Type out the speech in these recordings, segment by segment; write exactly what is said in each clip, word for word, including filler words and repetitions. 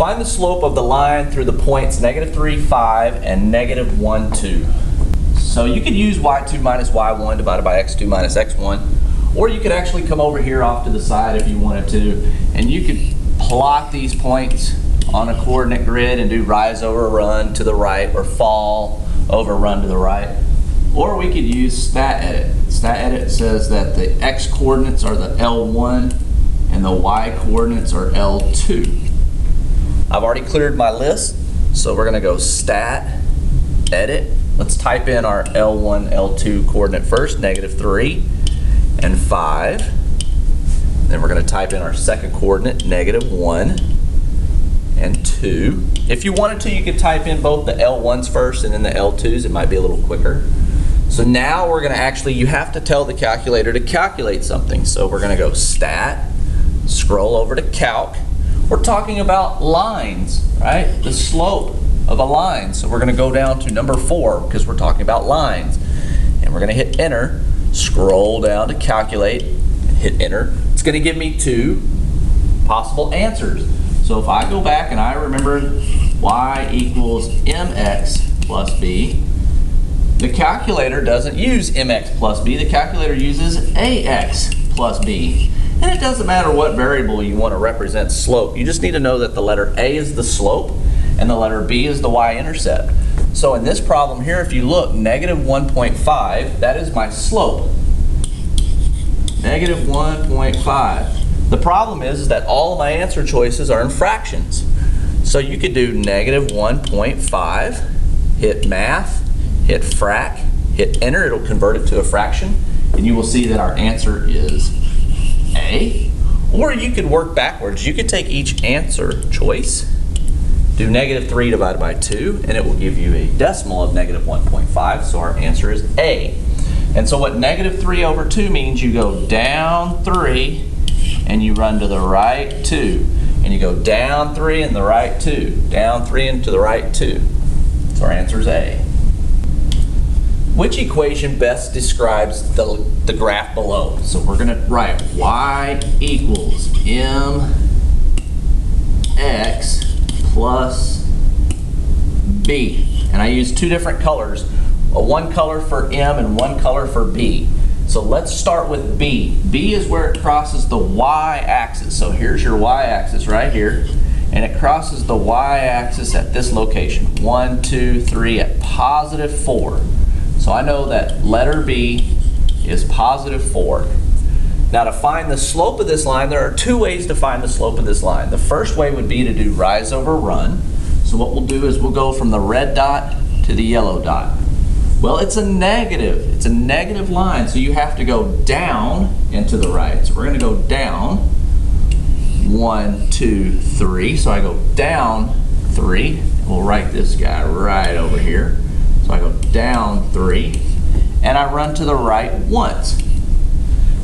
Find the slope of the line through the points negative three, five, and negative one, two. So you could use y two minus y one divided by x two minus x one, or you could actually come over here off to the side if you wanted to, and you could plot these points on a coordinate grid and do rise over run to the right, or fall over run to the right. Or we could use stat edit. Stat edit says that the x coordinates are the L one and the y coordinates are L two. I've already cleared my list, so we're gonna go stat edit. Let's type in our L one, L two coordinate first, negative three and five. Then we're gonna type in our second coordinate, negative one and two. If you wanted to, you could type in both the L ones first and then the L twos. It might be a little quicker. So now we're gonna actually, you have to tell the calculator to calculate something. So we're gonna go stat, scroll over to calc. We're talking about lines, right? The slope of a line. So we're gonna go down to number four because we're talking about lines. And we're gonna hit enter, scroll down to calculate, and hit enter. It's gonna give me two possible answers. So if I go back and I remember y equals mx plus b, the calculator doesn't use mx plus b, the calculator uses ax plus b. And it doesn't matter what variable you want to represent slope, you just need to know that the letter a is the slope and the letter b is the y-intercept. So in this problem here, if you look, negative one point five, that is my slope. negative one point five. The problem is, is that all of my answer choices are in fractions. So you could do negative one point five, hit math, hit frac, hit enter, it'll convert it to a fraction, and you will see that our answer is A. Or you could work backwards. You could take each answer choice, do negative three divided by two, and it will give you a decimal of negative one point five, so our answer is A. And so what negative three over two means, you go down three, and you run to the right two, and you go down three and the right two, down three and to the right two. So our answer is A. Which equation best describes the, the graph below? So we're gonna write y equals mx plus b. And I use two different colors, a one color for m and one color for b. So let's start with B. B is where it crosses the y-axis. So here's your y-axis right here, and it crosses the y-axis at this location, one, two, three, at positive four. So I know that letter B is positive four. Now to find the slope of this line, there are two ways to find the slope of this line. The first way would be to do rise over run. So what we'll do is we'll go from the red dot to the yellow dot. Well, it's a negative. It's a negative line, so you have to go down and to the right. So we're going to go down one, two, three. So I go down three. We'll write this guy right over here. So I go down three, and I run to the right once.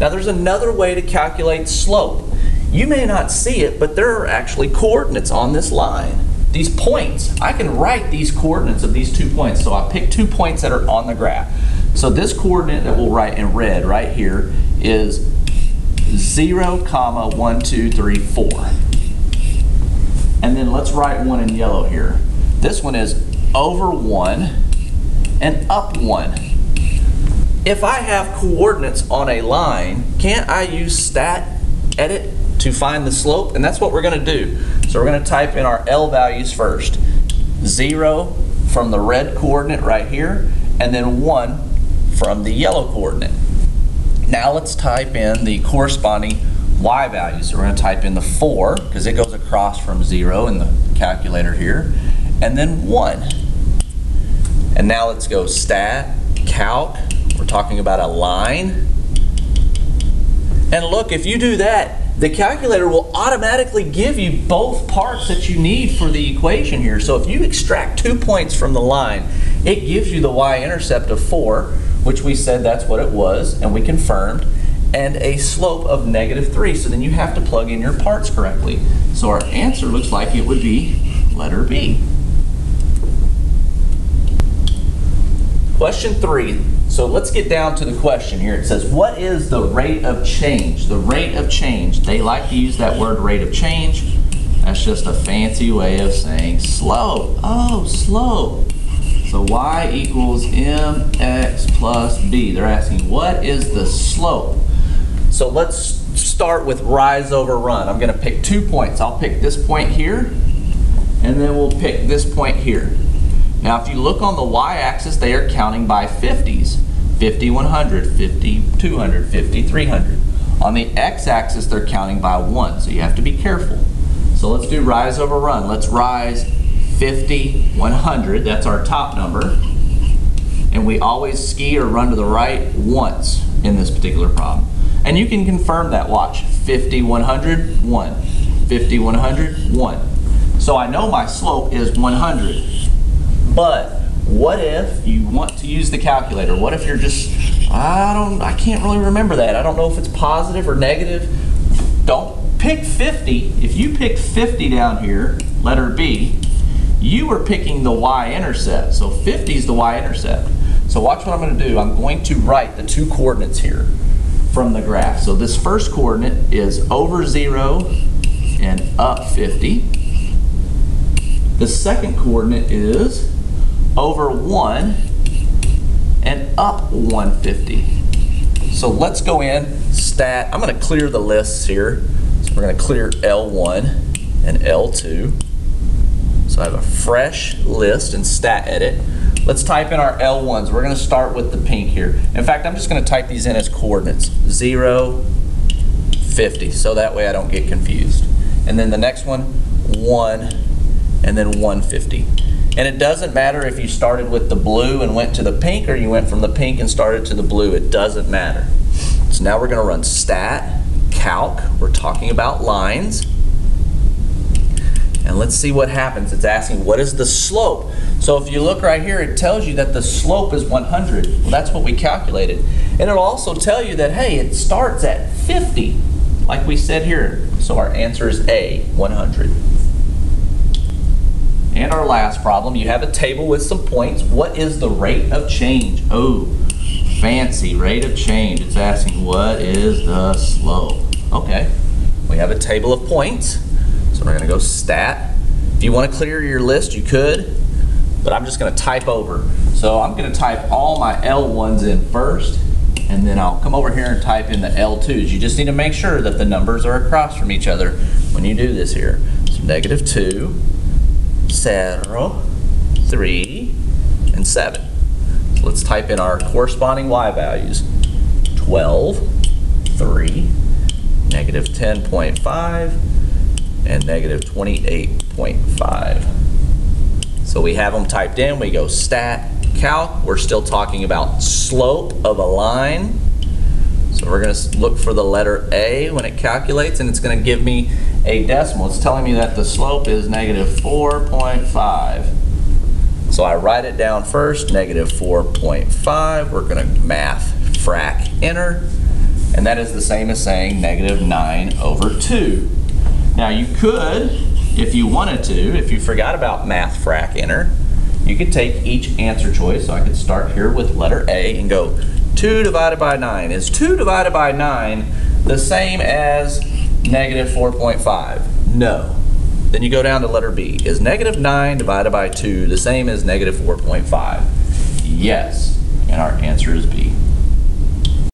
Now, there's another way to calculate slope. You may not see it, but there are actually coordinates on this line. These points, I can write these coordinates of these two points. So I pick two points that are on the graph. So this coordinate that we'll write in red right here is zero, comma, one, two, three, four. And then let's write one in yellow here. This one is over one and up one. If I have coordinates on a line, can't I use stat edit to find the slope? And that's what we're going to do. So we're going to type in our L values first. Zero from the red coordinate right here, and then one from the yellow coordinate. Now let's type in the corresponding y values. So we're going to type in the four, because it goes across from zero in the calculator here, and then one. And now let's go stat, calc. We're talking about a line. And look, if you do that, the calculator will automatically give you both parts that you need for the equation here. So if you extract two points from the line, it gives you the y-intercept of four, which we said that's what it was, and we confirmed, and a slope of negative three. So then you have to plug in your parts correctly. So our answer looks like it would be letter B. Question three. So let's get down to the question here. It says, what is the rate of change? The rate of change. They like to use that word rate of change. That's that's just a fancy way of saying slope. Oh, slope. So y equals mx plus b. They're asking, what is the slope? So let's start with rise over run. I'm going to pick two points. I'll pick this point here, and then we'll pick this point here. Now, if you look on the y-axis, they are counting by fifties. fifty, one hundred, fifty, two hundred, fifty, three hundred. On the x-axis, they're counting by one, so you have to be careful. So let's do rise over run. Let's rise fifty, one hundred. That's our top number. And we always ski or run to the right once in this particular problem. And you can confirm that. Watch. fifty, one hundred, one. fifty, one hundred, one. So I know my slope is one hundred. But what if you want to use the calculator? What if you're just, I don't, I can't really remember that. I don't know if it's positive or negative. Don't pick fifty. If you pick fifty down here, letter B, you were picking the y-intercept. So fifty is the y-intercept. So watch what I'm going to do. I'm going to write the two coordinates here from the graph. So this first coordinate is over zero and up fifty. The second coordinate is over one and up one hundred fifty. So let's go in, stat, I'm gonna clear the lists here. So we're gonna clear L one and L two. So I have a fresh list in stat edit. Let's type in our L ones. We're gonna start with the pink here. In fact, I'm just gonna type these in as coordinates, zero, fifty, so that way I don't get confused. And then the next one, one, and then one hundred fifty. And it doesn't matter if you started with the blue and went to the pink, or you went from the pink and started to the blue. It doesn't matter. So now we're going to run stat calc. We're talking about lines. And let's see what happens. It's asking, what is the slope? So if you look right here, it tells you that the slope is one hundred. Well, that's what we calculated. And it'll also tell you that, hey, it starts at fifty, like we said here. So our answer is A, one hundred. And our last problem, you have a table with some points. What is the rate of change? Oh, fancy, rate of change. It's asking, what is the slope? Okay, we have a table of points. So we're gonna go stat. If you wanna clear your list, you could, but I'm just gonna type over. So I'm gonna type all my L ones in first, and then I'll come over here and type in the L twos. You just need to make sure that the numbers are across from each other when you do this here. So negative two, zero, three, and seven. So let's type in our corresponding y values. twelve, three, negative ten point five, and negative twenty-eight point five. So we have them typed in. We go stat, calc. We're still talking about slope of a line. So we're going to look for the letter A when it calculates, and it's going to give me a decimal. It's telling me that the slope is negative four point five. So I write it down first, negative four point five. We're going to math frac enter, and that is the same as saying negative nine over two. Now you could, if you wanted to, if you forgot about math frac enter, you could take each answer choice. So I could start here with letter A and go two divided by nine. Is two divided by nine the same as negative four point five? No. Then you go down to letter B. Is negative nine divided by two the same as negative four point five? Yes. And our answer is B.